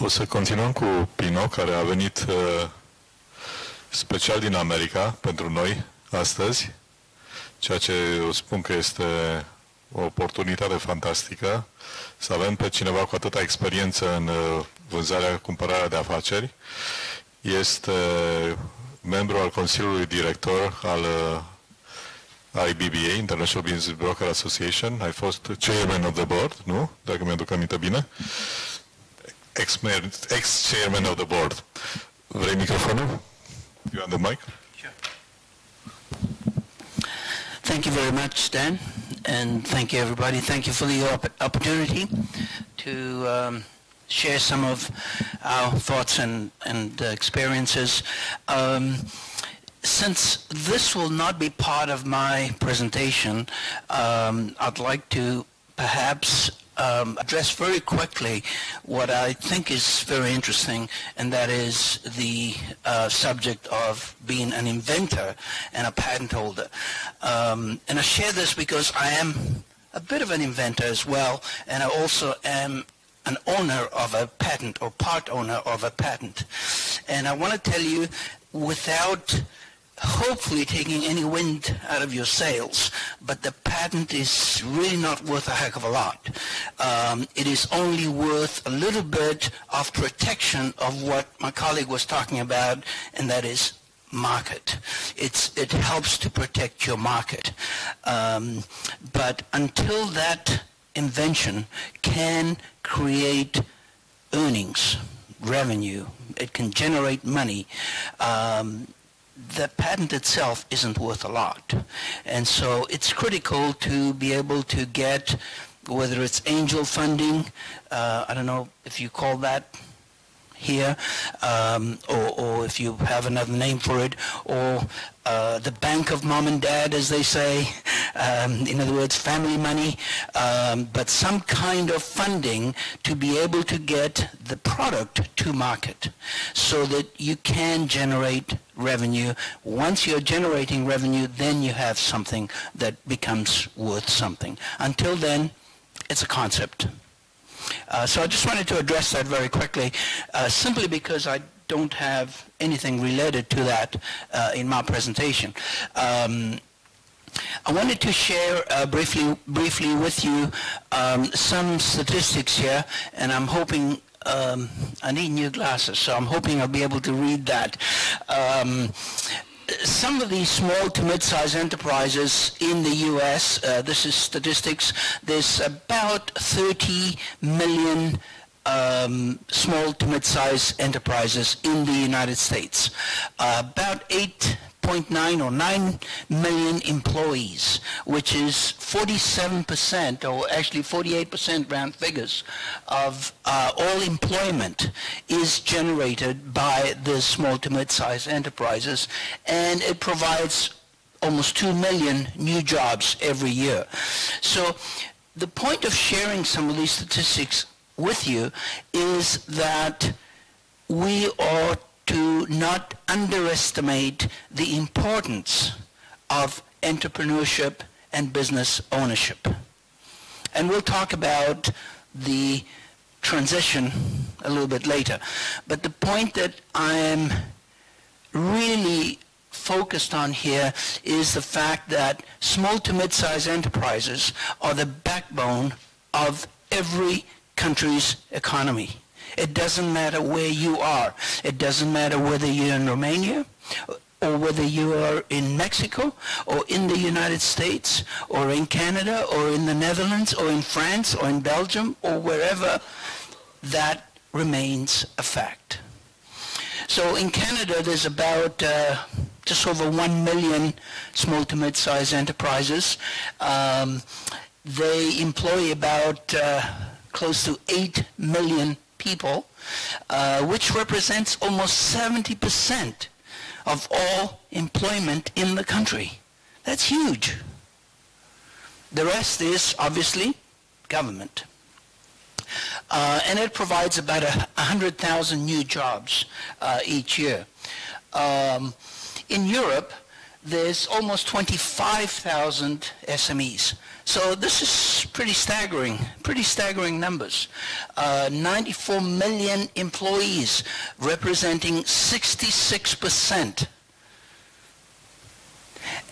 O să continuăm cu Pino, care a venit special din America pentru noi astăzi, ceea ce eu spun că este o oportunitate fantastică să avem pe cineva cu atâta experiență în vânzarea, cumpărarea de afaceri. Este membru al Consiliului Director al IBBA, International Business Brokers Association. Ai fost chairman of the board, nu? Dacă mi-aduc aminte bine. Ex-chairman of the board. Vrei microfonul? You on the mic? Sure. Thank you very much, Dan, and thank you, everybody. Thank you for the opportunity to share some of our thoughts and experiences. Since this will not be part of my presentation, I'd like to perhaps address very quickly what I think is very interesting, and that is the subject of being an inventor and a patent holder. And I share this because I am a bit of an inventor as well, and I also am an owner of a patent, or part owner of a patent. And I want to tell you, without hopefully taking any wind out of your sails, but the patent is really not worth a heck of a lot. It is only worth a little bit of protection of what my colleague was talking about, and that is market. It helps to protect your market. But until that invention can create earnings, revenue, it can generate money, the patent itself isn't worth a lot. And so it's critical to be able to get, whether it's angel funding, I don't know if you call that here, or if you have another name for it, or the bank of mom and dad, as they say, in other words, family money, but some kind of funding to be able to get the product to market so that you can generate revenue. Once you're generating revenue, then you have something that becomes worth something. Until then, it's a concept. So I just wanted to address that very quickly, simply because I don't have anything related to that in my presentation. I wanted to share briefly with you some statistics here, and I'm hoping I need new glasses, so I'm hoping I'll be able to read that. Some of these small to mid-sized enterprises in the U.S., this is statistics, there's about 30 million small to mid-sized enterprises in the United States, about 8.9 or 9 million employees, which is 47%, or actually 48% round figures, of all employment is generated by the small to mid-sized enterprises, and it provides almost 2 million new jobs every year. So the point of sharing some of these statistics with you is that we are to not underestimate the importance of entrepreneurship and business ownership. And we'll talk about the transition a little bit later. But the point that I am really focused on here is the fact that small to mid-sized enterprises are the backbone of every country's economy. It doesn't matter where you are. It doesn't matter whether you're in Romania, or whether you are in Mexico, or in the United States, or in Canada, or in the Netherlands, or in France, or in Belgium, or wherever, that remains a fact. So in Canada, there's about just over 1 million small to mid-sized enterprises. They employ about close to 8 million people, which represents almost 70% of all employment in the country. That's huge. The rest is obviously government. And it provides about 100,000 new jobs each year. In Europe, there's almost 25,000 SMEs. So this is pretty staggering numbers. 94 million employees representing 66%.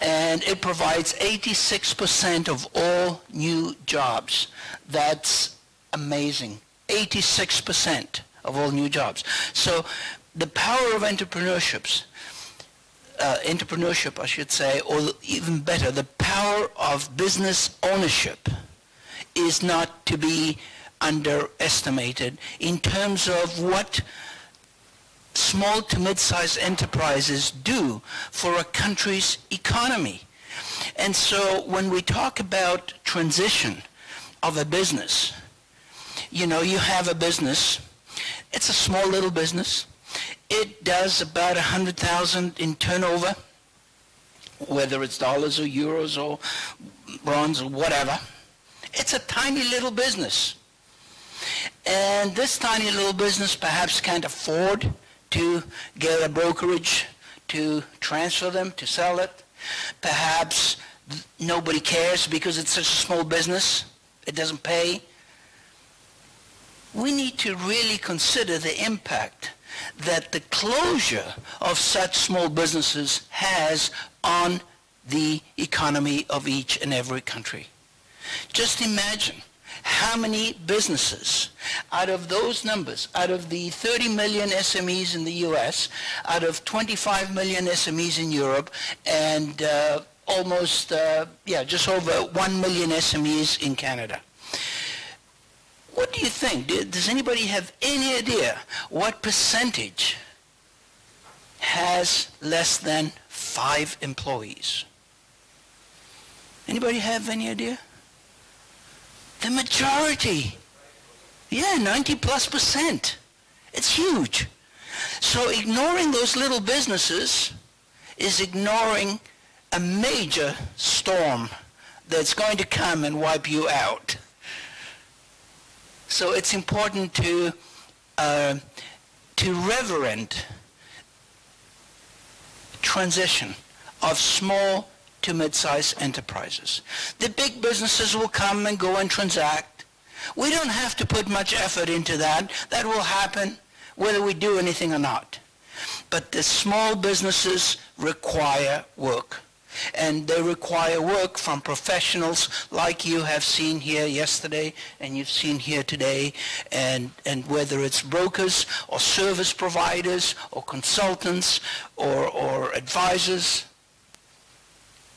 And it provides 86% of all new jobs. That's amazing. 86% of all new jobs. So the power of entrepreneurship, I should say, or even better, the power of business ownership is not to be underestimated in terms of what small to mid-sized enterprises do for a country's economy. And so when we talk about transition of a business, you know, you have a business, it's a small little business, it does about 100,000 in turnover, whether it's dollars or euros or bronze or whatever. It's a tiny little business. And this tiny little business perhaps can't afford to get a brokerage to transfer them, to sell it. Perhaps nobody cares because it's such a small business, it doesn't pay. We need to really consider the impact that the closure of such small businesses has on the economy of each and every country. Just imagine how many businesses, out of those numbers, out of the 30 million SMEs in the US, out of 25 million SMEs in Europe, and just over 1 million SMEs in Canada. What do you think? Does anybody have any idea what percentage has less than 5 employees? Anybody have any idea? The majority. Yeah, 90+%. It's huge. So ignoring those little businesses is ignoring a major storm that's going to come and wipe you out. So it's important to reverent transition of small to mid-sized enterprises. The big businesses will come and go and transact. We don't have to put much effort into that. That will happen whether we do anything or not. But the small businesses require work. And they require work from professionals like you have seen here yesterday and you've seen here today, and whether it's brokers or service providers or consultants or advisors.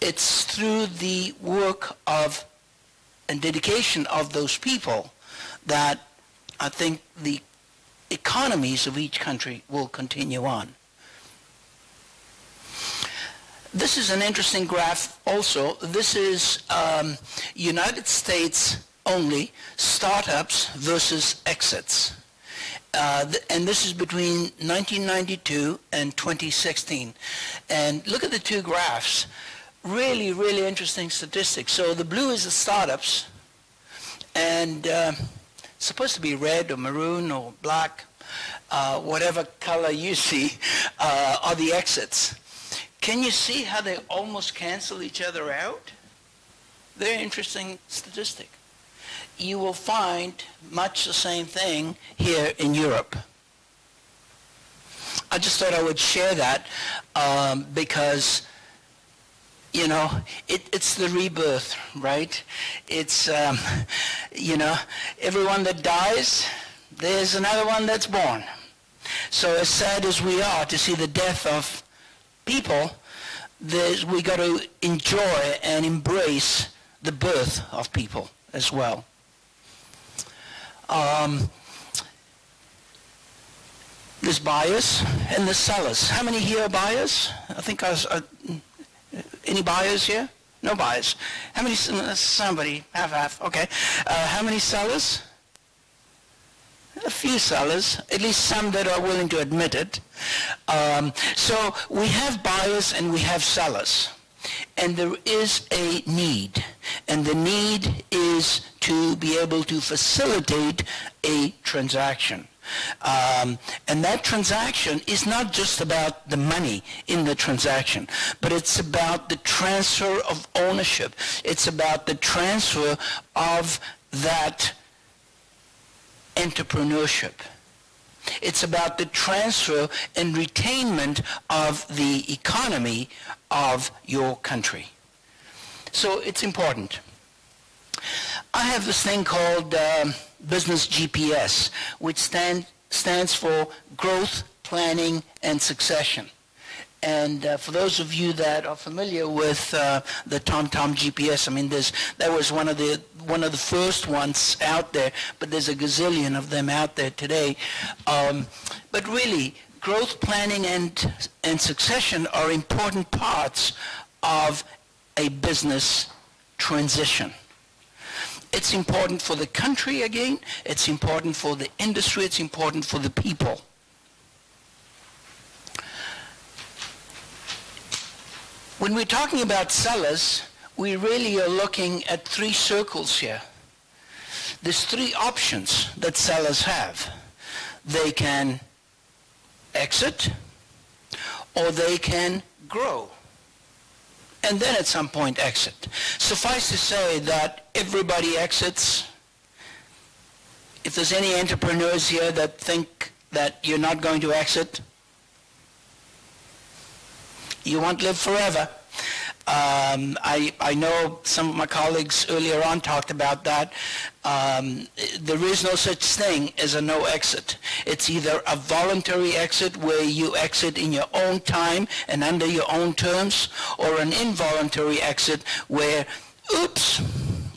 It's through the work of and dedication of those people that I think the economies of each country will continue on. This is an interesting graph also. This is United States only startups versus exits. And this is between 1992 and 2016. And look at the two graphs. Really, really interesting statistics. So the blue is the startups, and it's supposed to be red or maroon or black, whatever color you see, are the exits. Can you see how they almost cancel each other out? Very interesting statistic. You will find much the same thing here in Europe. I just thought I would share that because, you know, it's the rebirth, right? It's, you know, everyone that dies, there's another one that's born. So as sad as we are to see the death of people, we got to enjoy and embrace the birth of people as well. There's buyers and there's sellers. How many here are buyers? I think any buyers here? No buyers. How many? Somebody half. Okay. How many sellers? A few sellers, at least some that are willing to admit it. So we have buyers and we have sellers. And there is a need. And the need is to be able to facilitate a transaction. And that transaction is not just about the money in the transaction, but it's about the transfer of ownership. It's about the transfer of that entrepreneurship. It's about the transfer and retainment of the economy of your country. So it's important. I have this thing called business GPS, which stands for growth, planning, and succession. And for those of you that are familiar with the TomTom GPS, I mean, that was one of the first ones out there, but there's a gazillion of them out there today. But really, growth, planning, and succession are important parts of a business transition. It's important for the country, again. It's important for the industry. It's important for the people. When we're talking about sellers, we really are looking at three circles here. There's three options that sellers have. They can exit, or they can grow, and then at some point exit. Suffice to say that everybody exits. If there's any entrepreneurs here that think that you're not going to exit, you won't live forever. I know some of my colleagues earlier on talked about that. There is no such thing as a no exit. It's either a voluntary exit where you exit in your own time and under your own terms, or an involuntary exit where, oops,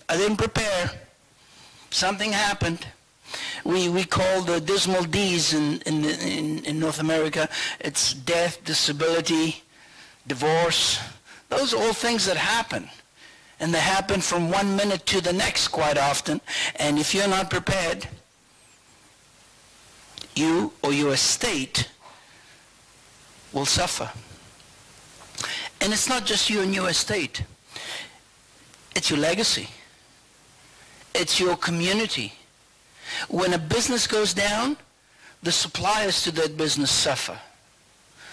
I didn't prepare. Something happened. We call the dismal D's in North America. It's death, disability, divorce. Those are all things that happen, and they happen from one minute to the next quite often. And if you're not prepared, you or your estate will suffer. And it's not just you and your estate. It's your legacy. It's your community. When a business goes down, the suppliers to that business suffer.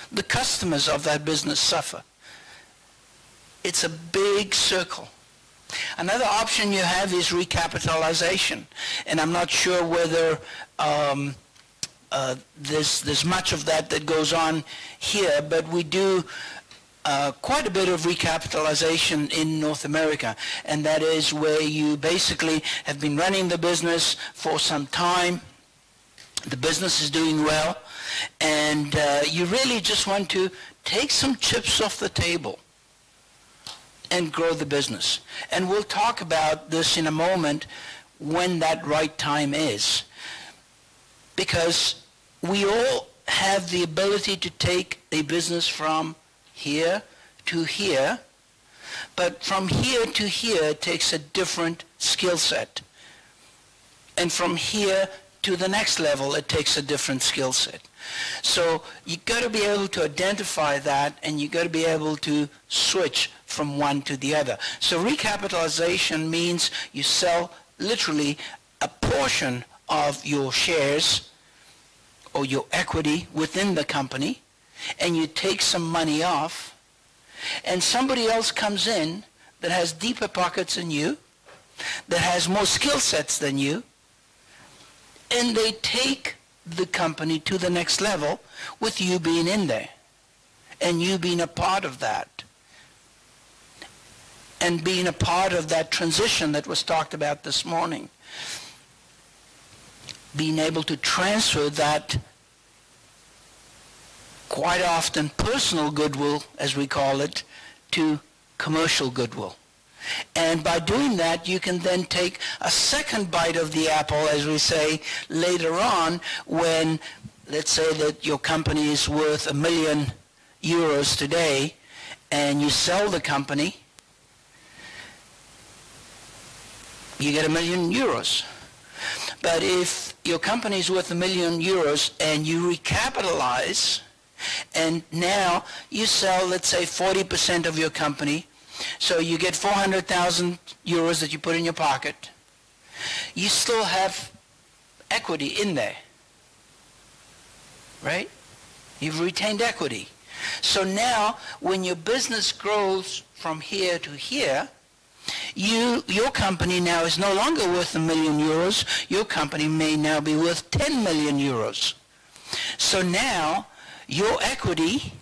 The customers of that business suffer. It's a big circle. Another option you have is recapitalization. And I'm not sure whether there's much of that goes on here, but we do quite a bit of recapitalization in North America. And that is where you basically have been running the business for some time. The business is doing well. And you really just want to take some chips off the table and grow the business. And we'll talk about this in a moment when that right time is. Because we all have the ability to take a business from here to here, but from here to here takes a different skill set. And from here to the next level, it takes a different skill set. So you've got to be able to identify that, and you've got to be able to switch from one to the other. So recapitalization means you sell literally a portion of your shares or your equity within the company, and you take some money off, and somebody else comes in that has deeper pockets than you, that has more skill sets than you, and they take the company to the next level with you being in there and you being a part of that and being a part of that transition that was talked about this morning. Being able to transfer that quite often personal goodwill, as we call it, to commercial goodwill. And by doing that, you can then take a second bite of the apple, as we say, later on when, let's say that your company is worth €1 million today, and you sell the company, you get €1 million. But if your company is worth €1 million and you recapitalize, and now you sell, let's say, 40% of your company, so you get 400,000 euros that you put in your pocket. You still have equity in there. right? You've retained equity. So now, when your business grows from here to here, your company now is no longer worth €1 million. Your company may now be worth 10 million euros. So now, your equity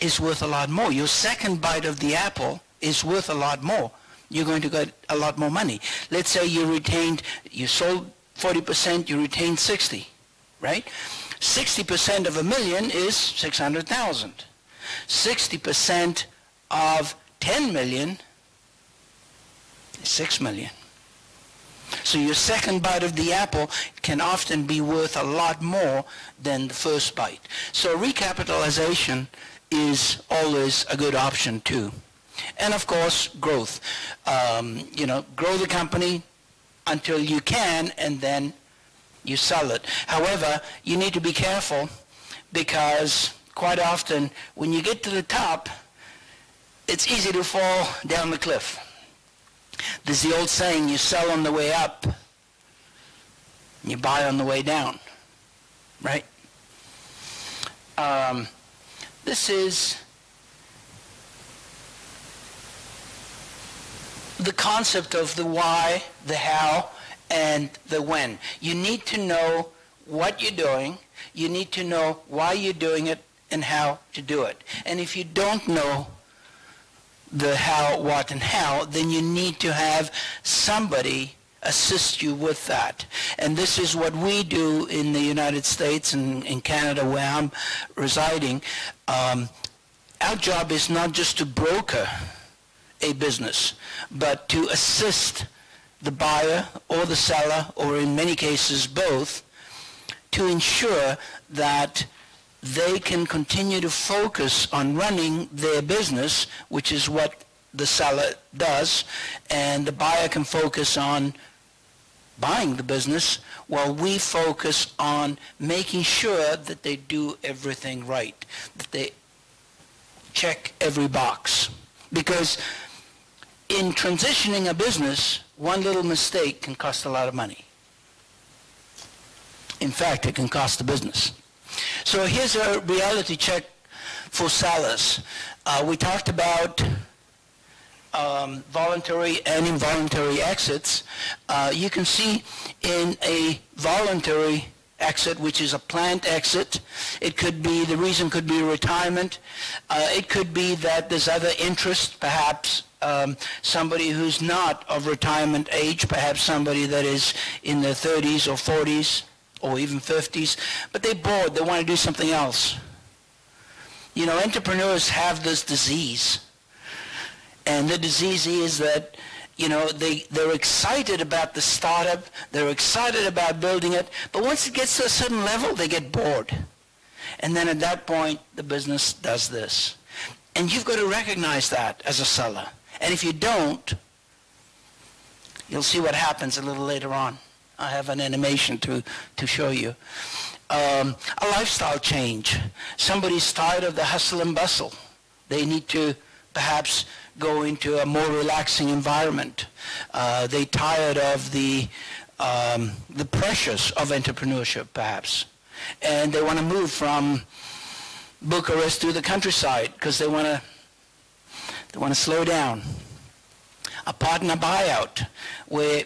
is worth a lot more. Your second bite of the apple is worth a lot more. You're going to get a lot more money. Let's say you sold 40%, you retained 60, right? 60% of $1 million is 600,000. 60% of 10 million is 6 million. So your second bite of the apple can often be worth a lot more than the first bite. So recapitalization is always a good option too. And of course, growth. You know, grow the company until you can, and then you sell it. However, you need to be careful, because quite often when you get to the top, it's easy to fall down the cliff. There's the old saying, you sell on the way up, you buy on the way down, right? This is the concept of the why, the how, and the when. You need to know what you're doing, you need to know why you're doing it, and how to do it. And if you don't know the how, what, and how, then you need to have somebody assist you with that. And this is what we do in the United States and in Canada, where I'm residing. Our job is not just to broker a business, but to assist the buyer or the seller, or in many cases both, to ensure that they can continue to focus on running their business, which is what the seller does, and the buyer can focus on buying the business, while we focus on making sure that they do everything right, that they check every box. Because in transitioning a business, one little mistake can cost a lot of money. In fact, it can cost the business. So here's a reality check for sellers. We talked about voluntary and involuntary exits. You can see in a voluntary exit, which is a planned exit, it could be, the reason could be retirement, it could be that there's other interest, perhaps somebody who's not of retirement age, perhaps somebody that is in their 30s or 40s or even 50s, but they're bored, they want to do something else. You know, entrepreneurs have this disease, and the disease is that, you know, they're excited about the startup, they're excited about building it, but once it gets to a certain level, they get bored. And then at that point, the business does this. And you've got to recognize that as a seller. And if you don't, you'll see what happens a little later on. I have an animation to show you. A lifestyle change. Somebody's tired of the hustle and bustle. They need to perhaps go into a more relaxing environment. They're tired of the pressures of entrepreneurship, perhaps. And they want to move from Bucharest to the countryside because they want to slow down. A partner buyout, where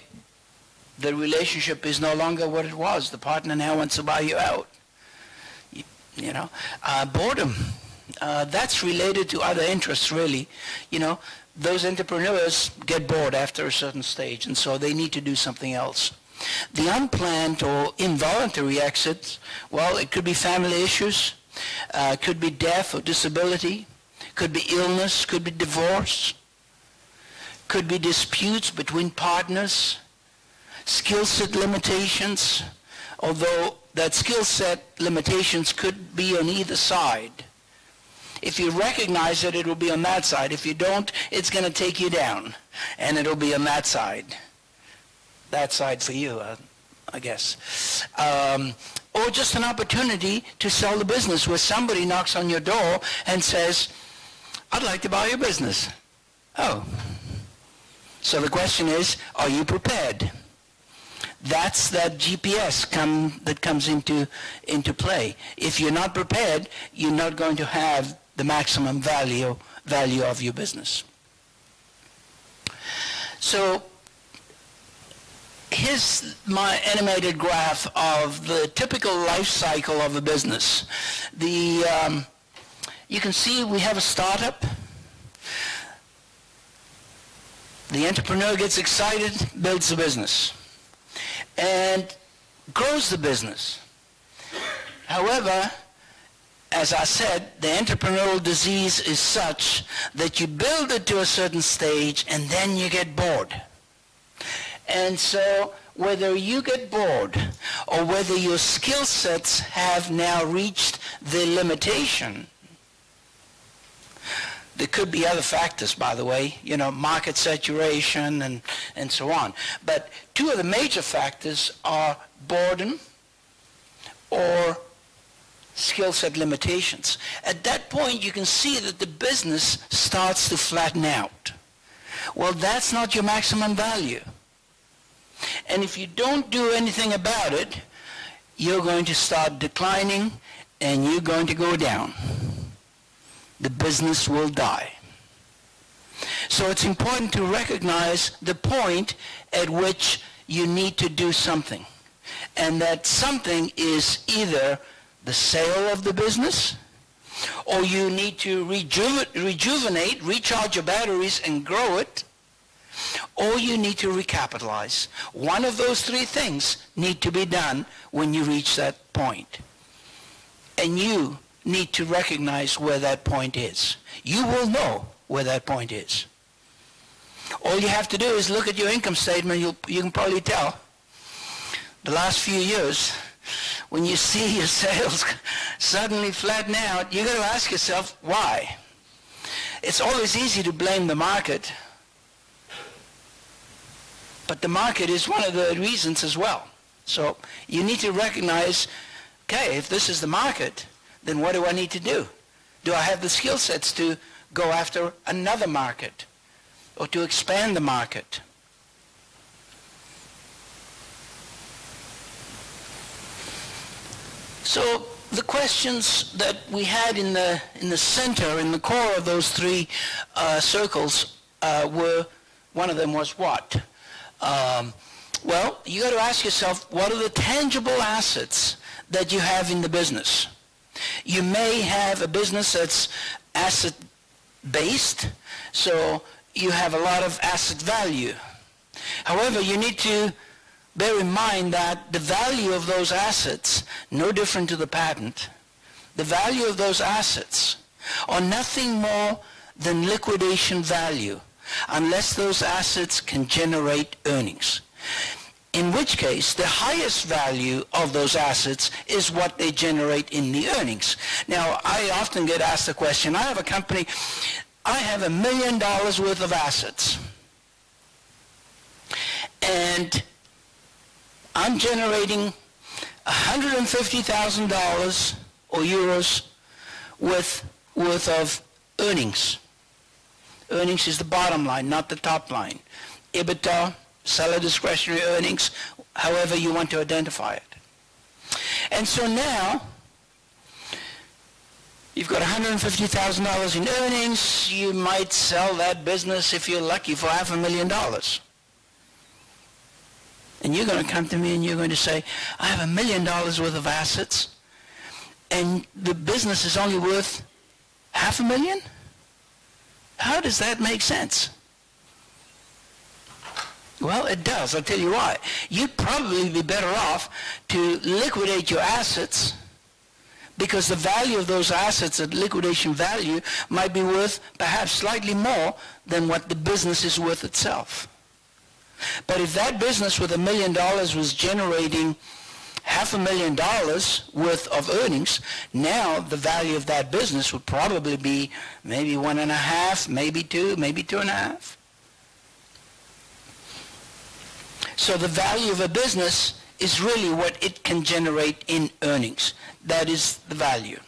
the relationship is no longer what it was. The partner now wants to buy you out. You know, boredom. That's related to other interests, really. You know, those entrepreneurs get bored after a certain stage, and so they need to do something else. The unplanned or involuntary exits, well, it could be family issues, could be death or disability, could be illness, could be divorce, could be disputes between partners, skill set limitations, although that skill set limitations could be on either side. If you recognize it, it will be on that side. If you don't, it's going to take you down, and it'll be on that side. That side for you, I guess. Or just an opportunity to sell the business, where somebody knocks on your door and says, I'd like to buy your business. Oh. So the question is, are you prepared? that's that GPS that comes into play. If you're not prepared, you're not going to have the maximum value of your business. So here's my animated graph of the typical life cycle of a business. You can see we have a startup. The entrepreneur gets excited, builds the business, and grows the business. However, as I said, the entrepreneurial disease is such that you build it to a certain stage and then you get bored. And so whether you get bored or whether your skill sets have now reached the limitation, there could be other factors, by the way, you know, market saturation and so on. But two of the major factors are boredom or skill set limitations. At that point, you can see that the business starts to flatten out. Well, that's not your maximum value. And if you don't do anything about it, you're going to start declining and you're going to go down. The business will die. So it's important to recognize the point at which you need to do something. And that something is either the sale of the business, or you need to rejuvenate, recharge your batteries and grow it, or you need to recapitalize. One of those three things need to be done when you reach that point. And you need to recognize where that point is. You will know where that point is. All you have to do is look at your income statement. You can probably tell the last few years, when you see your sales suddenly flatten out, you've got to ask yourself, why? It's always easy to blame the market, but the market is one of the reasons as well. So you need to recognize, okay, if this is the market, then what do I need to do? Do I have the skill sets to go after another market or to expand the market? So the questions that we had in the center, in the core of those three circles, were, one of them was what? Well, you got to ask yourself, what are the tangible assets that you have in the business? You may have a business that's asset-based, so you have a lot of asset value. However, you need to bear in mind that the value of those assets, no different to the patent, the value of those assets are nothing more than liquidation value, unless those assets can generate earnings. In which case, the highest value of those assets is what they generate in the earnings. Now, I often get asked the question, I have a company, I have $1 million worth of assets, and I'm generating $150,000 or euros worth of earnings. Earnings is the bottom line, not the top line. EBITDA, seller discretionary earnings, however you want to identify it. And so now, you've got $150,000 in earnings. You might sell that business, if you're lucky, for $500,000. And you're going to come to me and you're going to say, I have $1 million worth of assets, and the business is only worth $500,000? How does that make sense? Well, it does. I'll tell you why. You'd probably be better off to liquidate your assets, because the value of those assets at liquidation value might be worth perhaps slightly more than what the business is worth itself. But if that business with $1 million was generating $500,000 worth of earnings, now the value of that business would probably be maybe 1.5, maybe 2, maybe 2.5. So the value of a business is really what it can generate in earnings. That is the value.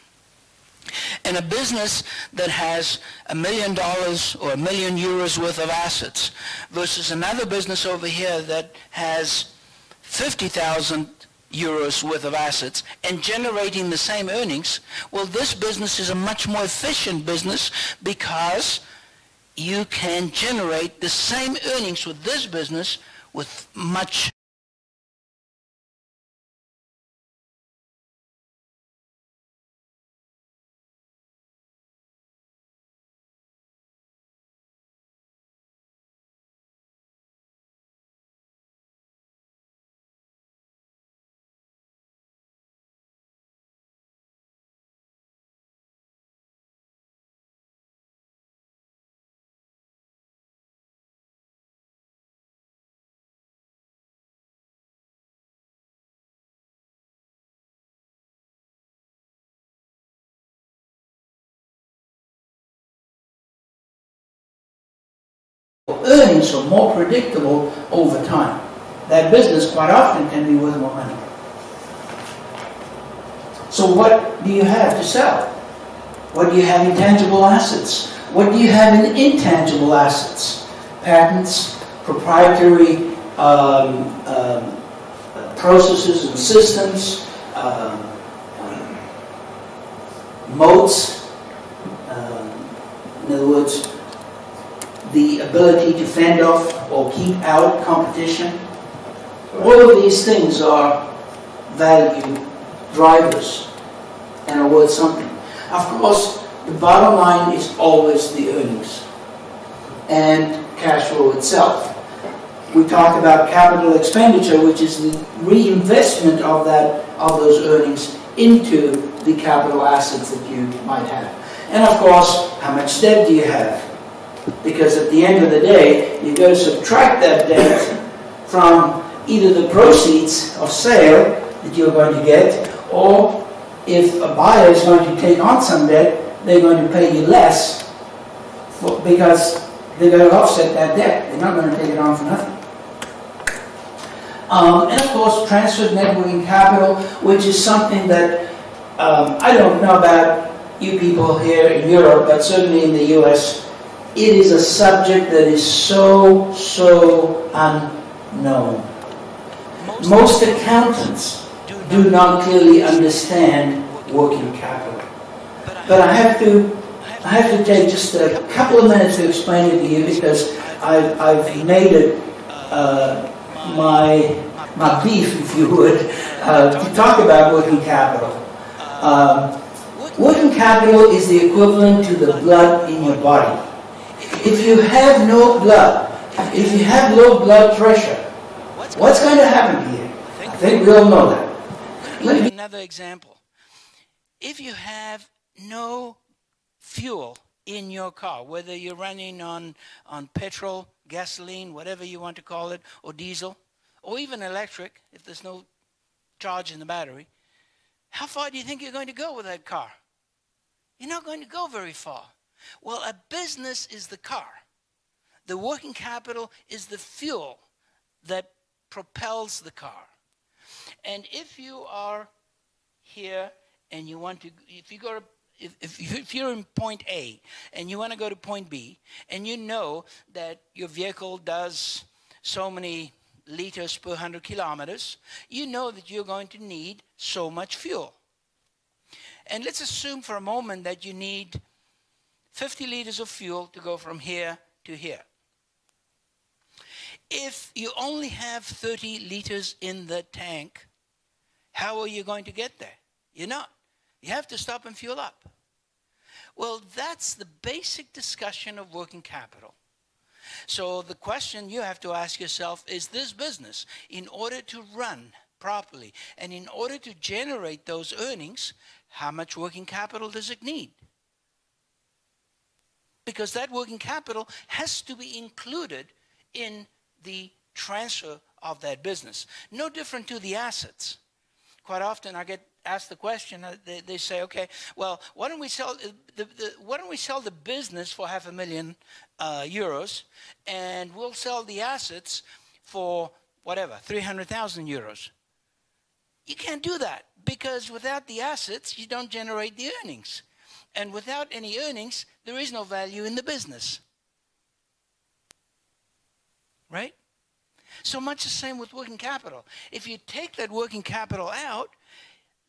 And a business that has $1 million or €1 million worth of assets versus another business over here that has €50,000 worth of assets and generating the same earnings, well, this business is a much more efficient business because you can generate the same earnings with this business with much earnings are more predictable over time. That business quite often can be worth more money. So what do you have to sell? What do you have in tangible assets? What do you have in intangible assets? Patents, proprietary processes and systems, moats, in other words, the ability to fend off or keep out competition. All of these things are value drivers and are worth something. Of course, the bottom line is always the earnings and cash flow itself. We talk about capital expenditure, which is the reinvestment of those earnings into the capital assets that you might have. And of course, how much debt do you have? Because at the end of the day, you're going to subtract that debt from either the proceeds of sale that you're going to get, or if a buyer is going to take on some debt, they're going to pay you less because they're going to offset that debt. They're not going to take it on for nothing. And of course, transferred net working capital, which is something that I don't know about you people here in Europe, but certainly in the US, it is a subject that is so unknown. Most accountants do not clearly understand working capital. But I have to take just a couple of minutes to explain it to you, because I've made it my beef, if you would, to talk about working capital. Working capital is the equivalent to the blood in your body. If you have no blood, if you have low blood pressure, what's going to happen here? I think we all know that. Let me give another example. If you have no fuel in your car, whether you're running on petrol, gasoline, whatever you want to call it, or diesel, or even electric, if there's no charge in the battery, how far do you think you're going to go with that car? You're not going to go very far. Well, a business is the car. The working capital is the fuel that propels the car. And if you are here and you want to, if you're in point A and you want to go to point B, and you know that your vehicle does so many liters per 100 kilometers, you know that you're going to need so much fuel. And let's assume for a moment that you need 50 liters of fuel to go from here to here. If you only have 30 liters in the tank, how are you going to get there? You're not. You have to stop and fuel up. Well, that's the basic discussion of working capital. So the question you have to ask yourself is, this business, in order to run properly and in order to generate those earnings, how much working capital does it need? Because that working capital has to be included in the transfer of that business. No different to the assets. Quite often I get asked the question, they say, okay, well, why don't we sell the business for €500,000, and we'll sell the assets for whatever, 300,000 euros. You can't do that, because without the assets, you don't generate the earnings. And without any earnings, there is no value in the business. Right? So much the same with working capital. If you take that working capital out,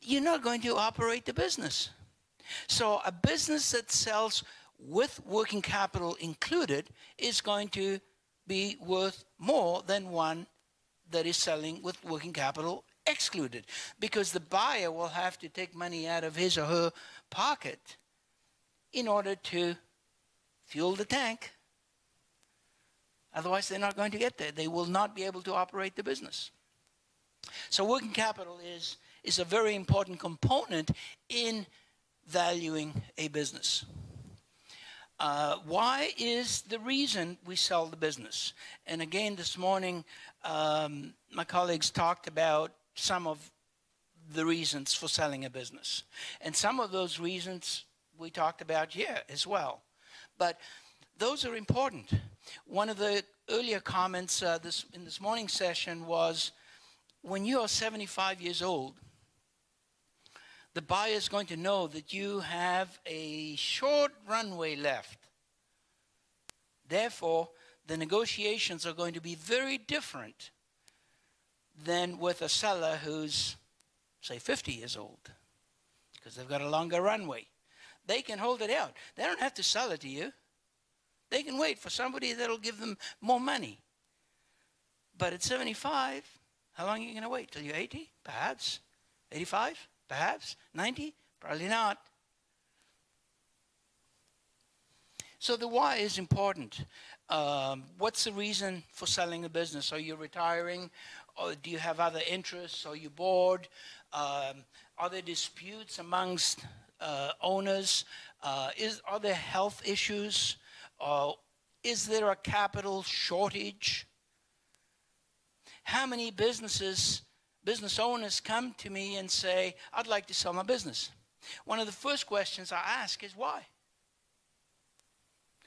you're not going to operate the business. So a business that sells with working capital included is going to be worth more than one that is selling with working capital excluded, because the buyer will have to take money out of his or her pocket in order to fuel the tank. Otherwise, they're not going to get there. They will not be able to operate the business. So working capital is a very important component in valuing a business. Why is the reason we sell the business? And again, this morning, my colleagues talked about some of the reasons for selling a business. And some of those reasons we talked about here as well. But those are important. One of the earlier comments in this morning's session was, when you are 75 years old, the buyer is going to know that you have a short runway left. Therefore, the negotiations are going to be very different than with a seller who's, say, 50 years old, because they've got a longer runway. They can hold it out. They don't have to sell it to you. They can wait for somebody that'll give them more money. But at 75, how long are you going to wait? Till you're 80? Perhaps. 85? Perhaps. 90? Probably not. So the why is important. What's the reason for selling a business? Are you retiring? Or do you have other interests? Are you bored? Are there disputes amongst owners? Are there health issues? Is there a capital shortage? How many business owners come to me and say, I'd like to sell my business? One of the first questions I ask is why?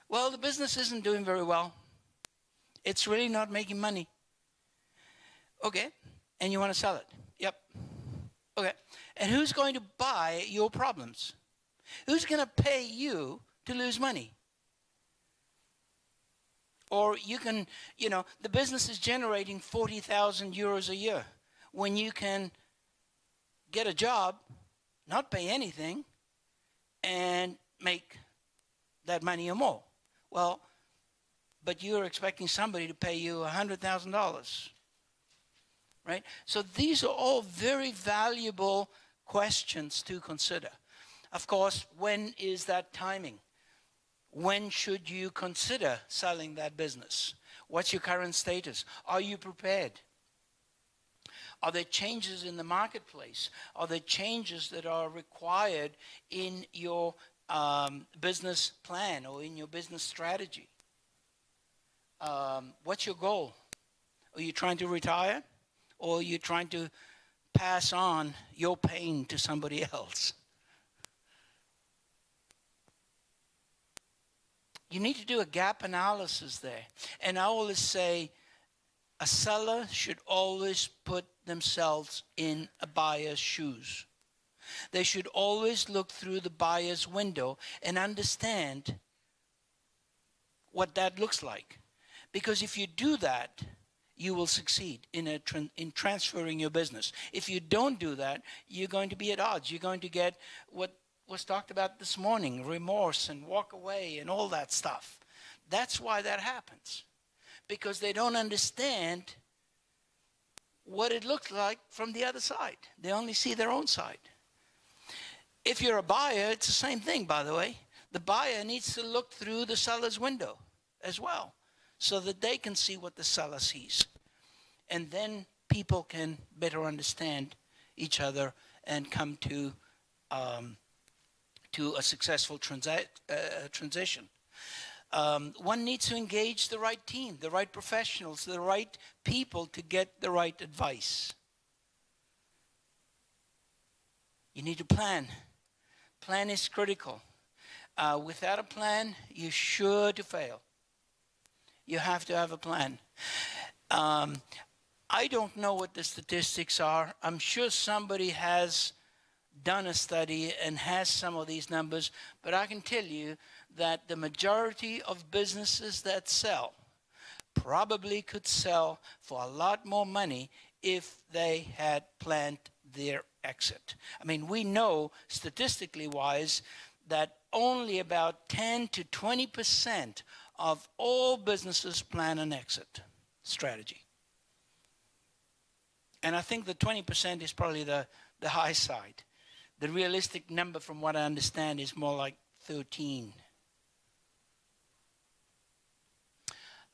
Well, the business isn't doing very well. It's really not making money. Okay, and you want to sell it? Yep. Okay, and who's going to buy your problems? Who's going to pay you to lose money? Or you can, you know, the business is generating 40,000 euros a year when you can get a job, not pay anything, and make that money or more. Well, but you're expecting somebody to pay you $100,000, right? So these are all very valuable questions to consider. Of course, when is that timing? When should you consider selling that business? What's your current status? Are you prepared? Are there changes in the marketplace? Are there changes that are required in your business plan or in your business strategy? What's your goal? Are you trying to retire? Or are you trying to pass on your pain to somebody else? You need to do a gap analysis there. And I always say a seller should always put themselves in a buyer's shoes. They should always look through the buyer's window and understand what that looks like. Because if you do that, you will succeed in transferring your business. If you don't do that, you're going to be at odds. You're going to get what was talked about this morning, remorse and walk away and all that stuff. That's why that happens, because they don't understand what it looks like from the other side. They only see their own side. If you're a buyer, it's the same thing, by the way. The buyer needs to look through the seller's window as well, so that they can see what the seller sees. And then people can better understand each other and come to a successful transition. One needs to engage the right team, the right professionals, the right people to get the right advice. You need to plan. Plan is critical. Without a plan, you're sure to fail. You have to have a plan. I don't know what the statistics are. I'm sure somebody has done a study and has some of these numbers, but I can tell you that the majority of businesses that sell probably could sell for a lot more money if they had planned their exit. I mean, we know statistically wise that only about 10 to 20% of all businesses plan an exit strategy. And I think the 20% is probably the high side. The realistic number, from what I understand, is more like 13.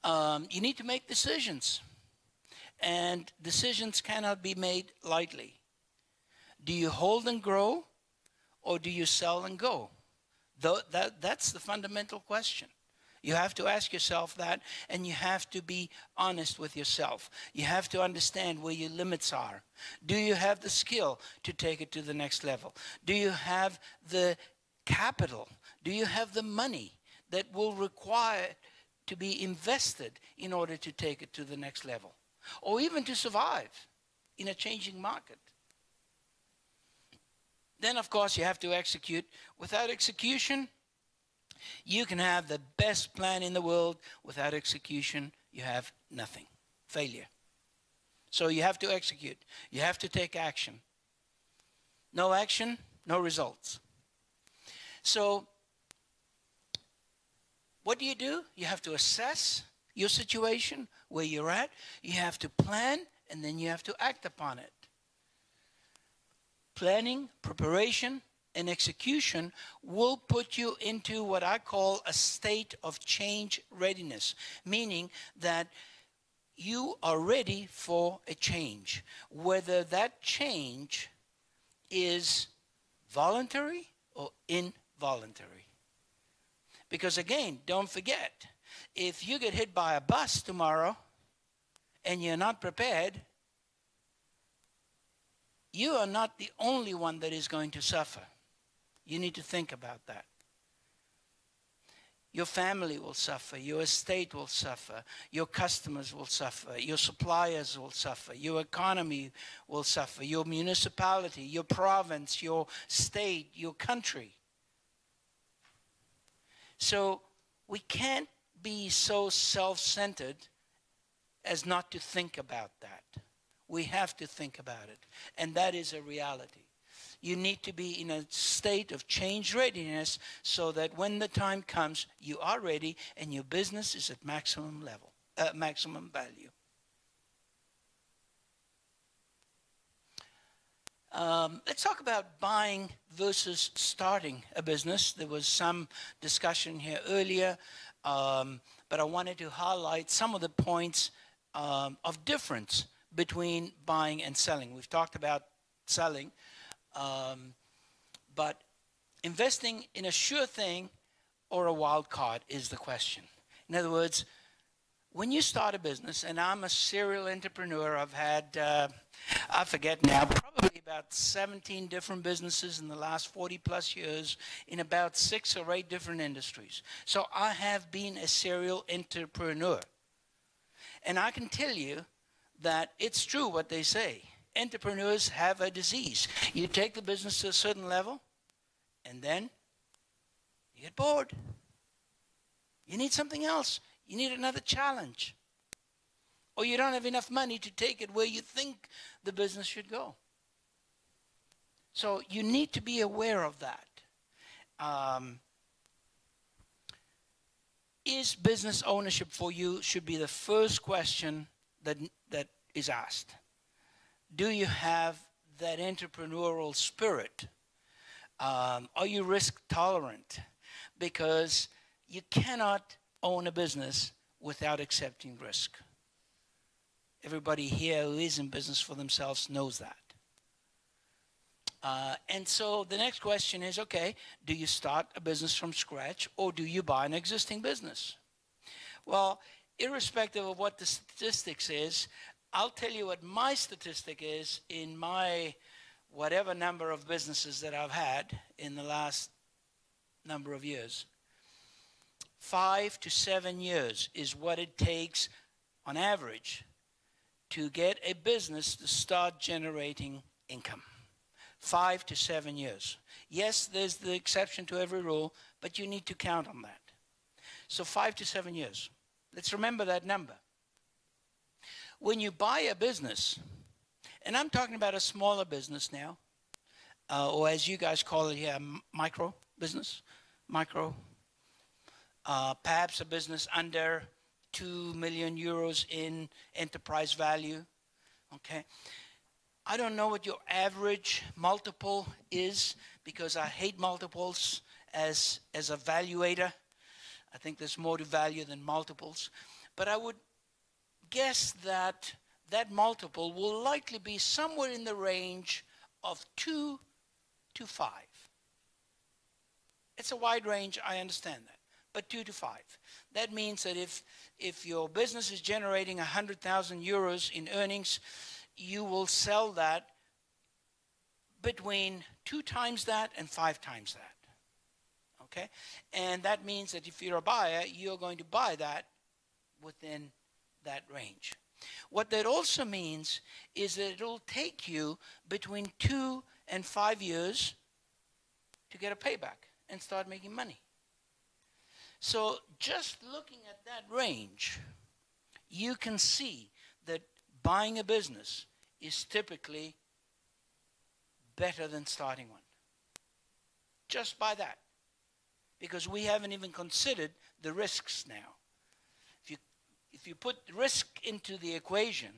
You need to make decisions, and decisions cannot be made lightly. Do you hold and grow, or do you sell and go? That's the fundamental question. You have to ask yourself that, and you have to be honest with yourself. You have to understand where your limits are. Do you have the skill to take it to the next level? Do you have the capital? Do you have the money that will require to be invested in order to take it to the next level? Or even to survive in a changing market? Then, of course, you have to execute. Without execution, you can have the best plan in the world. Without execution, you have nothing. Failure. So you have to execute. You have to take action. No action, no results. So what do? You have to assess your situation, where you're at. You have to plan, and then you have to act upon it. Planning, preparation, and execution will put you into what I call a state of change readiness, meaning that you are ready for a change, whether that change is voluntary or involuntary. Because again, don't forget, if you get hit by a bus tomorrow and you're not prepared, you are not the only one that is going to suffer. You need to think about that. Your family will suffer, your estate will suffer, your customers will suffer, your suppliers will suffer, your economy will suffer, your municipality, your province, your state, your country. So we can't be so self-centered as not to think about that. We have to think about it, and that is a reality. You need to be in a state of change readiness so that when the time comes, you are ready and your business is at maximum level, maximum value. Let's talk about buying versus starting a business. There was some discussion here earlier, but I wanted to highlight some of the points of difference between buying and selling. We've talked about selling, but investing in a sure thing or a wild card is the question. In other words, when you start a business, and I'm a serial entrepreneur, I've had, I forget now, probably about 17 different businesses in the last 40 plus years in about 6 or 8 different industries. So I have been a serial entrepreneur. And I can tell you that it's true what they say. Entrepreneurs have a disease. You take the business to a certain level, and then you get bored. You need something else. You need another challenge. Or you don't have enough money to take it where you think the business should go. So you need to be aware of that. Is business ownership for you should be the first question that is asked. Do you have that entrepreneurial spirit? Are you risk tolerant? Because you cannot own a business without accepting risk. Everybody here who is in business for themselves knows that. And so the next question is, okay, do you start a business from scratch or do you buy an existing business? Well, irrespective of what the statistics is, I'll tell you what my statistic is in my whatever number of businesses that I've had in the last number of years. 5 to 7 years is what it takes on average to get a business to start generating income. 5 to 7 years. Yes, there's the exception to every rule, but you need to count on that. So 5 to 7 years. Let's remember that number. When you buy a business, and I'm talking about a smaller business now, or as you guys call it here, micro business, perhaps a business under 2 million euros in enterprise value, okay? I don't know what your average multiple is, because I hate multiples as a valuator. I think there's more to value than multiples. But I would guess that that multiple will likely be somewhere in the range of 2 to 5. It's a wide range, I understand that, but 2 to 5. That means that if your business is generating 100,000 euros in earnings, you will sell that between 2 times that and 5 times that. Okay, and that means that if you're a buyer, you're going to buy that within that range. What that also means is that it'll take you between 2 and 5 years to get a payback and start making money. So just looking at that range, you can see that buying a business is typically better than starting one. Just by that. Because we haven't even considered the risks now. If you put risk into the equation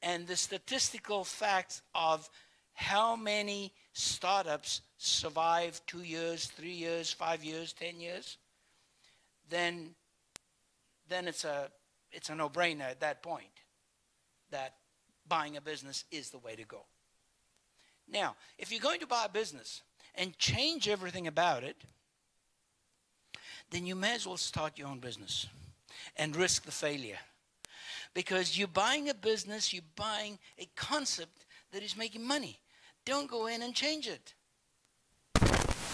and the statistical facts of how many startups survive 2 years, 3 years, 5 years, 10 years, then it's a no-brainer at that point that buying a business is the way to go. Now, if you're going to buy a business and change everything about it, then you may as well start your own business and risk the failure. Because you're buying a business, you're buying a concept that is making money. Don't go in and change it.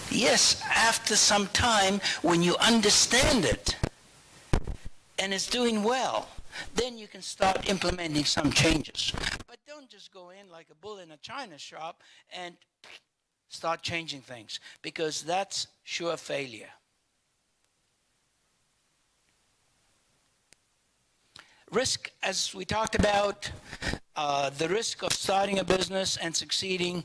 Yes, after some time, when you understand it and it's doing well, then you can start implementing some changes. But don't just go in like a bull in a china shop and start changing things, because that's sure failure. Risk, as we talked about, the risk of starting a business and succeeding,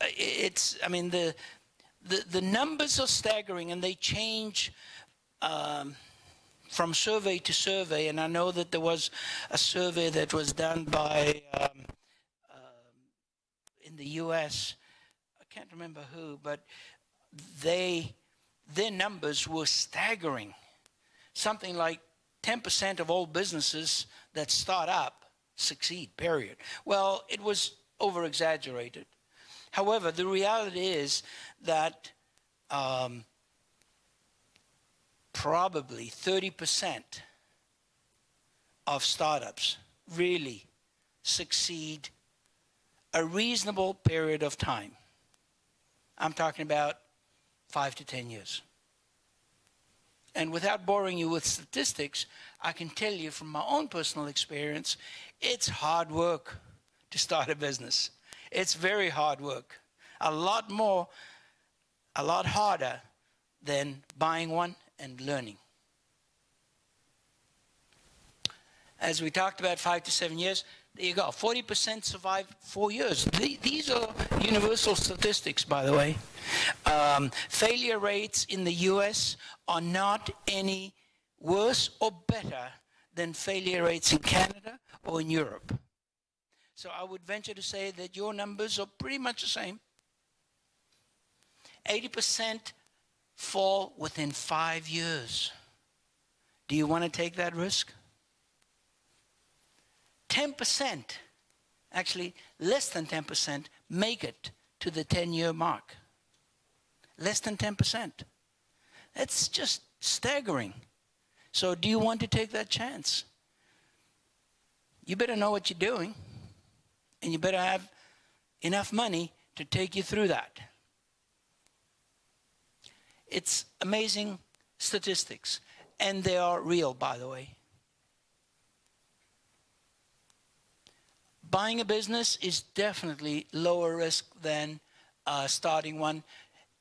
I mean, the numbers are staggering, and they change from survey to survey. And I know that there was a survey that was done by, in the US, I can't remember who, but their numbers were staggering. Something like 10% of all businesses that start up succeed, period. Well, it was over-exaggerated. However, the reality is that probably 30% of startups really succeed a reasonable period of time. I'm talking about 5 to 10 years. And without boring you with statistics, I can tell you from my own personal experience, it's hard work to start a business. It's very hard work. A lot harder than buying one and learning. As we talked about, 5 to 7 years, there you go. 40% survive 4 years. These are universal statistics, by the way. Failure rates in the US are not any worse or better than failure rates in Canada or in Europe. So I would venture to say that your numbers are pretty much the same. 80% fall within 5 years. Do you want to take that risk? 10%, actually less than 10%, make it to the 10-year mark. Less than 10%. That's just staggering. So do you want to take that chance? You better know what you're doing, and you better have enough money to take you through that. It's amazing statistics, and they are real, by the way. Buying a business is definitely lower risk than starting one.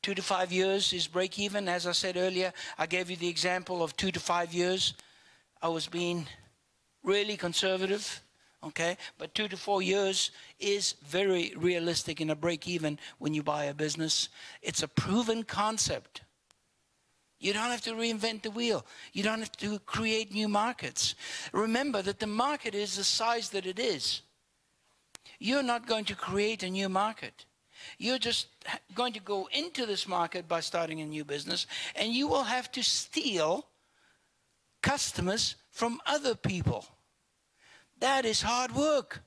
2 to 5 years is break even. As I said earlier, I gave you the example of 2 to 5 years. I was being really conservative, okay? But 2 to 4 years is very realistic in a break-even when you buy a business. It's a proven concept. You don't have to reinvent the wheel. You don't have to create new markets. Remember that the market is the size that it is. You're not going to create a new market. You're just going to go into this market by starting a new business, and you will have to steal customers from other people. That is hard work.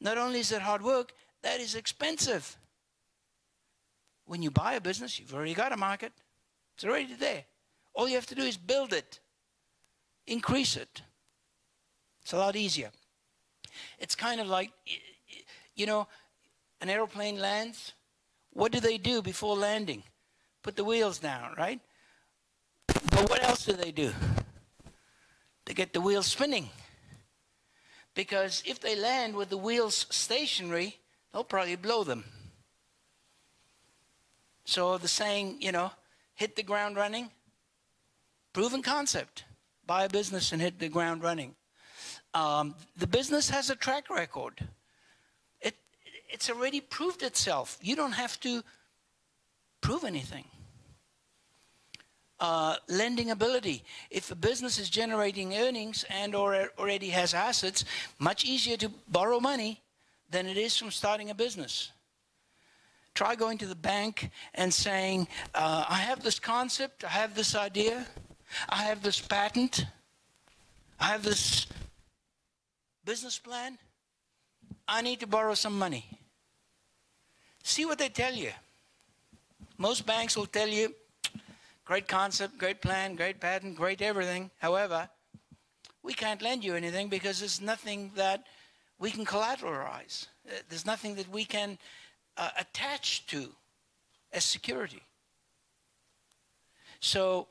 Not only is it hard work, that is expensive. When you buy a business, you've already got a market. It's already there. All you have to do is build it, increase it. It's a lot easier. It's kind of like, you know, an airplane lands. What do they do before landing? Put the wheels down, right? But what else do? They get the wheels spinning. Because if they land with the wheels stationary, they'll probably blow them. So the saying, you know, hit the ground running. Proven concept. Buy a business and hit the ground running. The business has a track record. It's already proved itself. You don't have to prove anything. Lending ability. If a business is generating earnings and or already has assets, much easier to borrow money than it is from starting a business. Try going to the bank and saying, I have this concept, I have this idea, I have this patent, I have this business plan, I need to borrow some money. See what they tell you. Most banks will tell you, great concept, great plan, great patent, great everything. However, we can't lend you anything because there's nothing that we can collateralize. There's nothing that we can attached to as security. So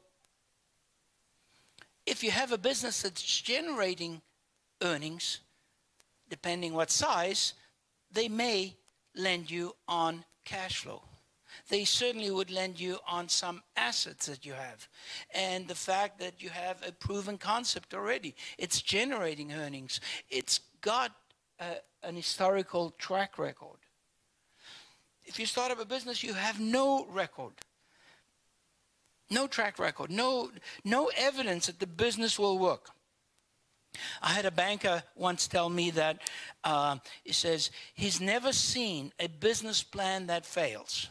if you have a business that's generating earnings, depending what size, they may lend you on cash flow. They certainly would lend you on some assets that you have. And the fact that you have a proven concept already, it's generating earnings. It's got an historical track record. If you start up a business, you have no record, no track record, no evidence that the business will work. I had a banker once tell me that, he says, he's never seen a business plan that fails.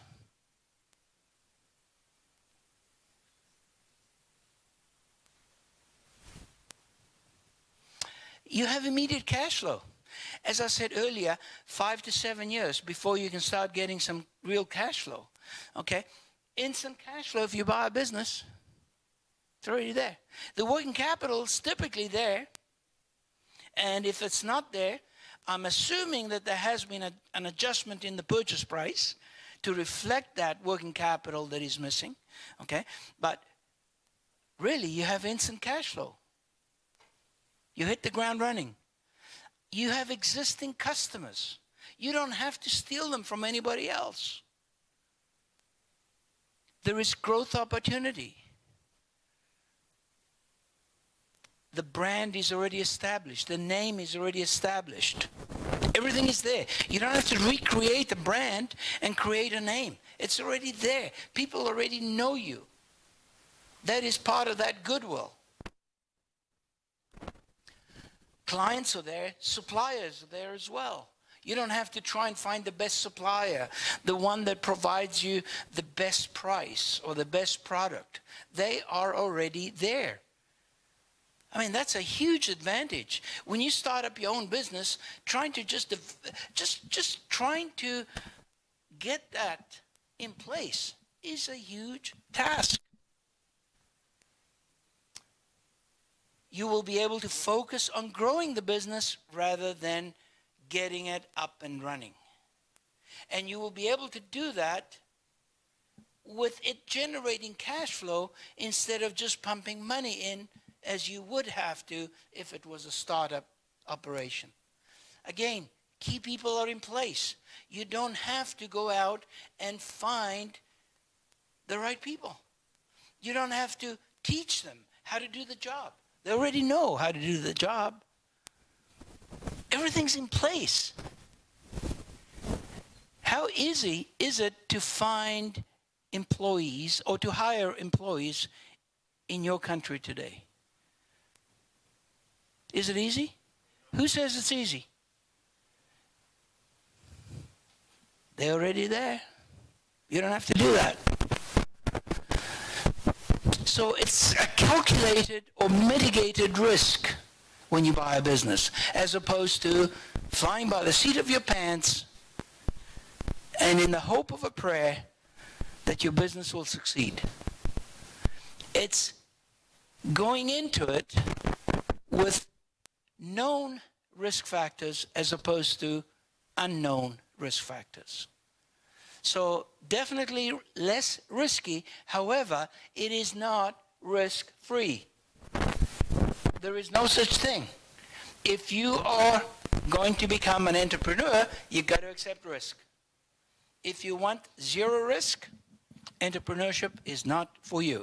You have immediate cash flow. As I said earlier, 5 to 7 years before you can start getting some real cash flow, okay? Instant cash flow if you buy a business. It's already there. The working capital is typically there. And if it's not there, I'm assuming that there has been an adjustment in the purchase price to reflect that working capital that is missing, okay? But really, you have instant cash flow. You hit the ground running. You have existing customers. You don't have to steal them from anybody else. There is growth opportunity. The brand is already established. The name is already established. Everything is there. You don't have to recreate a brand and create a name. It's already there. People already know you. That is part of that goodwill. Clients are there, suppliers are there as well. You don't have to try and find the best supplier, the one that provides you the best price or the best product. They are already there. I mean, that's a huge advantage. When you start up your own business, trying to just trying to get that in place is a huge task. You will be able to focus on growing the business rather than getting it up and running. And you will be able to do that with it generating cash flow instead of just pumping money in as you would have to if it was a startup operation. Again, key people are in place. You don't have to go out and find the right people. You don't have to teach them how to do the job. They already know how to do the job. everything's in place. How easy is it to find employees or to hire employees in your country today? Is it easy? Who says it's easy? They're already there. You don't have to do that. So it's a calculated or mitigated risk when you buy a business, as opposed to flying by the seat of your pants and in the hope of a prayer that your business will succeed. It's going into it with known risk factors as opposed to unknown risk factors. So definitely less risky, however, it is not risk-free. There is no such thing. If you are going to become an entrepreneur, you've got to accept risk. If you want zero risk, entrepreneurship is not for you.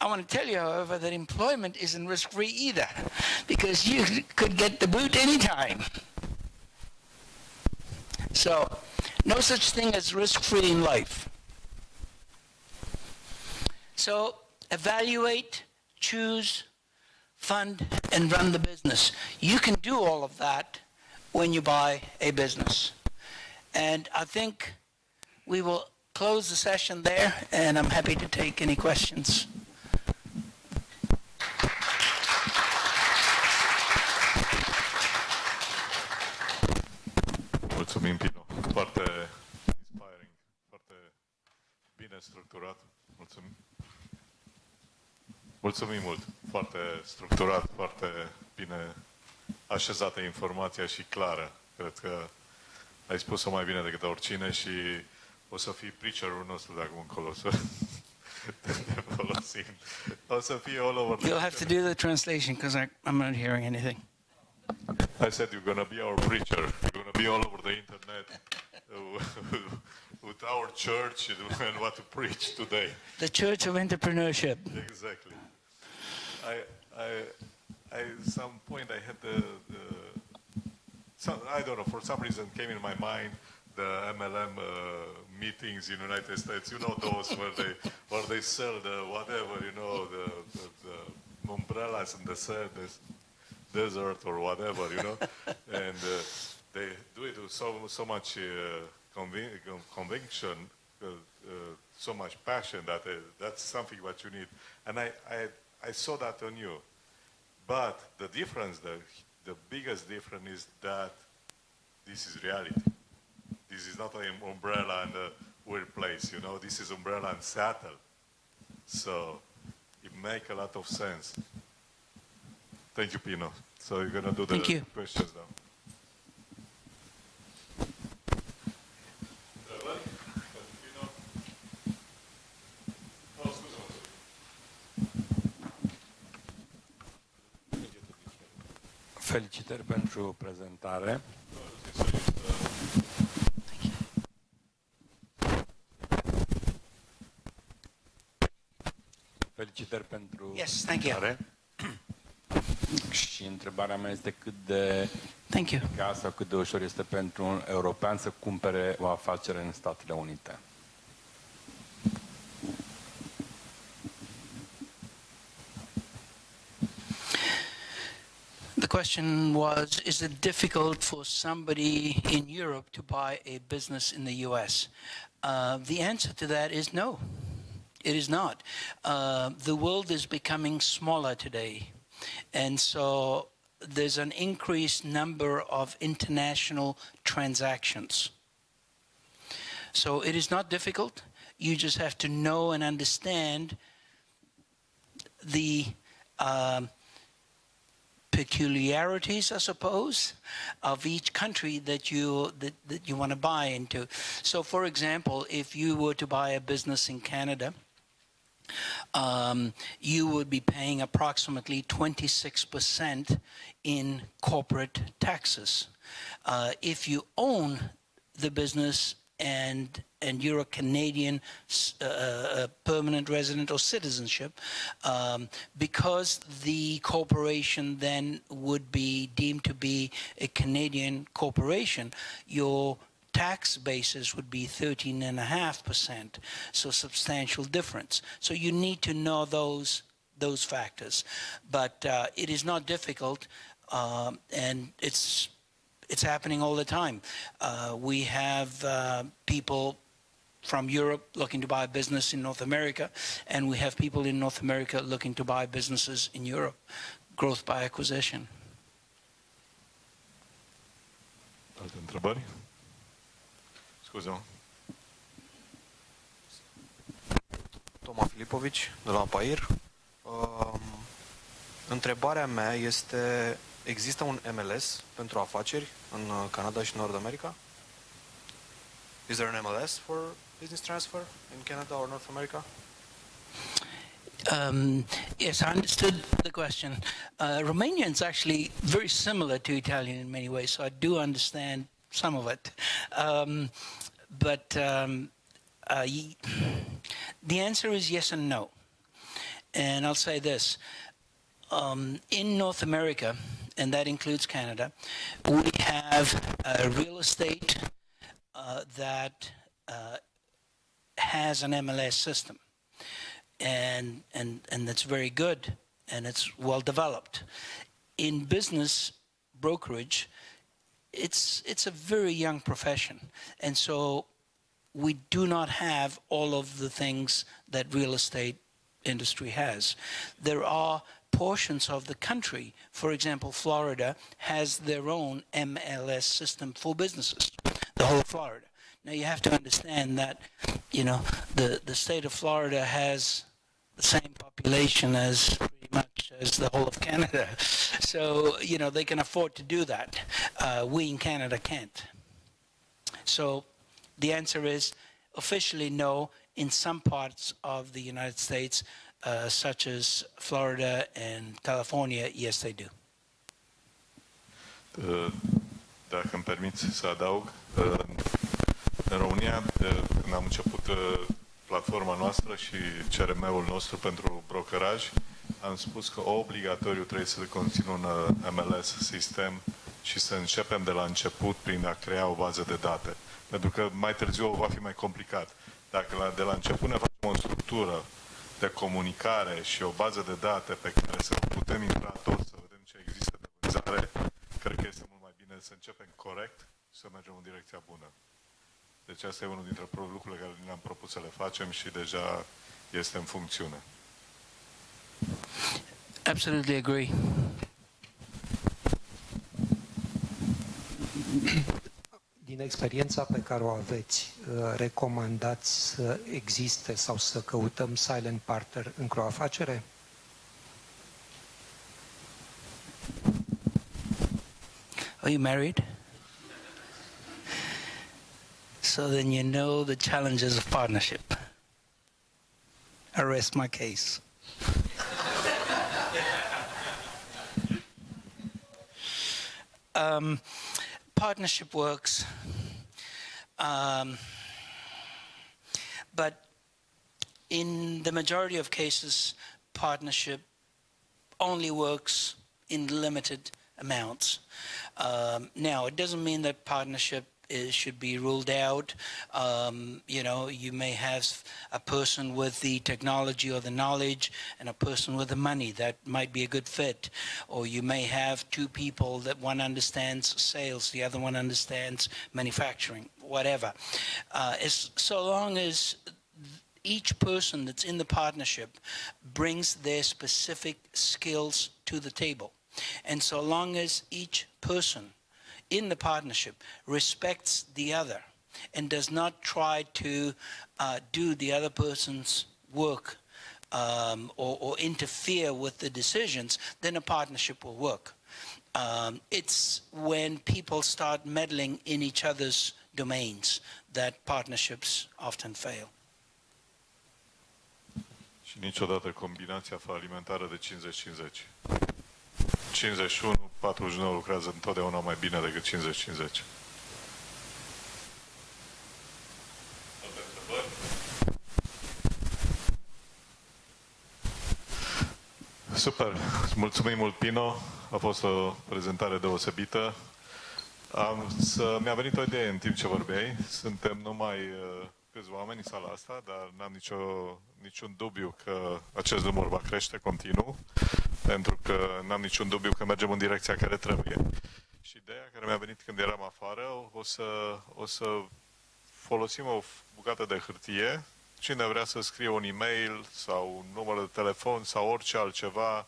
I want to tell you, however, that employment isn't risk-free either, because you could get the boot anytime. So, no such thing as risk-free in life. So, evaluate, choose, fund, and run the business. You can do all of that when you buy a business. And I think we will close the session there, and I'm happy to take any questions. Mulțumim mult, foarte structurat, foarte bine așezată informația și clară. Cred că ai spus-o mai bine decât oricine și o să fii preacherul nostru de acum încolo să te folosim. O să fii all over. You'll have to do the translation because I'm not hearing anything. I said you're going to be our preacher. You're going to be all over the internet with our church and what to preach today. The church of entrepreneurship. Exactly. At some point I had I don't know, for some reason came in my mind the MLM meetings in the United States, you know, those where they sell the whatever, you know, the umbrellas and the desert or whatever, you know, and they do it with so much conviction, so much passion that that's something what you need. And I saw that on you, but the difference, the biggest difference is that this is reality. This is not an umbrella and a weird place, you know, this is umbrella and saddle. So it makes a lot of sense. Thank you, Pino. So you're going to do the questions now. Felicitări pentru prezentare. Felicitări pentru prezentare. Și întrebarea mea este cât de eficaz sau cât de ușor este pentru un european să cumpere o afacere în Statele Unite. The question was, is it difficult for somebody in Europe to buy a business in the US? The answer to that is no, it is not. The world is becoming smaller today, and so there's an increased number of international transactions. So it is not difficult, you just have to know and understand the peculiarities, I suppose, of each country that you want to buy into. So, for example, if you were to buy a business in Canada, you would be paying approximately 26% in corporate taxes. If you own the business and and you're a Canadian permanent resident or citizenship, because the corporation then would be deemed to be a Canadian corporation, your tax basis would be 13.5%, so substantial difference. So you need to know those factors, but it is not difficult, and it's happening all the time. We have people from Europe looking to buy a business in North America, and we have people in North America looking to buy businesses in Europe. Growth by acquisition. Altre domande? Scusa. Toma Filipovic, de la Pair. Întrebarea mea este, există un MLS pentru afaceri în Canada și Nord America? Is there an MLS for business transfer in Canada or North America? Yes, I understood the question. Romanian is actually very similar to Italian in many ways, so I do understand some of it. The answer is yes and no. And I'll say this. In North America, and that includes Canada, we have real estate that has an MLS system, and that's very good, and it's well developed. In business brokerage, it's a very young profession, and so we do not have all of the things that real estate industry has. There are portions of the country, for example, Florida has their own MLS system for businesses, the whole of Florida. Now you have to understand that, you know, the state of Florida has the same population as pretty much as the whole of Canada. So, you know, they can afford to do that. We in Canada can't. So the answer is officially no. In some parts of the United States, such as Florida and California, yes, they do. Dacă îmi permiți să adaug, în România, când am început platforma noastră și CRM-ul nostru pentru brokeraj, am spus că obligatoriu trebuie să conțină un MLS sistem și să începem de la început prin a crea o bază de date. Pentru că mai târziu va fi mai complicat. Dacă de la început ne facem o structură de comunicare și o bază de date pe care să putem intra toți, să vedem ce există de vânzare, cred că este mult mai bine să începem corect și să mergem în direcția bună. Deci asta e unul dintre lucrurile care ne-am propus să le facem și deja este în funcțiune. Absolutely agree. Din experiența pe care o aveți, recomandați să existe sau să căutăm silent partner într-o afacere? Are you married? So then you know the challenges of partnership. I rest my case. Partnership works, but in the majority of cases, partnership only works in limited amounts. Now, it doesn't mean that partnership should be ruled out. You know, you may have a person with the technology or the knowledge and a person with the money. That might be a good fit. Or you may have two people that one understands sales, the other one understands manufacturing, whatever. So long as each person that's in the partnership brings their specific skills to the table. And so long as each person in the partnership respects the other and does not try to do the other person's work or interfere with the decisions, then a partnership will work. It's when people start meddling in each other's domains that partnerships often fail. Și niciodată combinația falimentară de 50-50. 51, 49 lucrează întotdeauna mai bine decât 50-50. Super, mulțumim mult, Pino. A fost o prezentare deosebită. Mi-a venit o idee în timp ce vorbeai. Suntem numai câți oameni în sala asta, dar n-am niciun dubiu că acest număr va crește continuu, pentru că n-am niciun dubiu că mergem în direcția care trebuie. Și ideea care mi-a venit când eram afară, o să folosim o bucată de hârtie. Cine vrea să scrie un e-mail sau un număr de telefon sau orice altceva,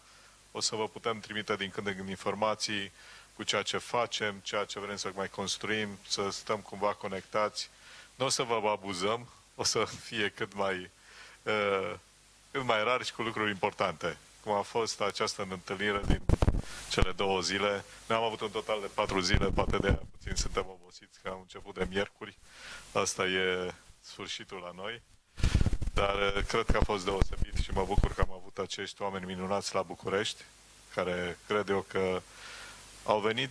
o să vă putem trimite din când în când informații cu ceea ce facem, ceea ce vrem să mai construim, să stăm cumva conectați. Nu o să vă abuzăm, o să fie cât mai rar și cu lucruri importante. Cum a fost această întâlnire din cele 2 zile. Ne-am avut un total de 4 zile, poate de puțin suntem obosiți că am început de miercuri. Asta e sfârșitul la noi. Dar cred că a fost deosebit și mă bucur că am avut acești oameni minunați la București, care cred eu că au venit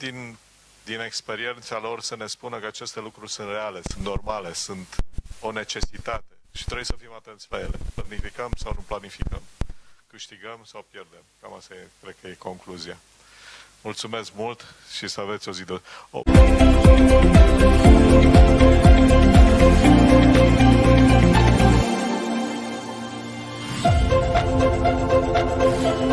din experiența lor să ne spună că aceste lucruri sunt reale, sunt normale, sunt o necesitate și trebuie să fim atenți la ele. Planificăm sau nu planificăm, câștigăm sau pierdem. Cam asta e, cred că e concluzia. Mulțumesc mult și să aveți o zi de...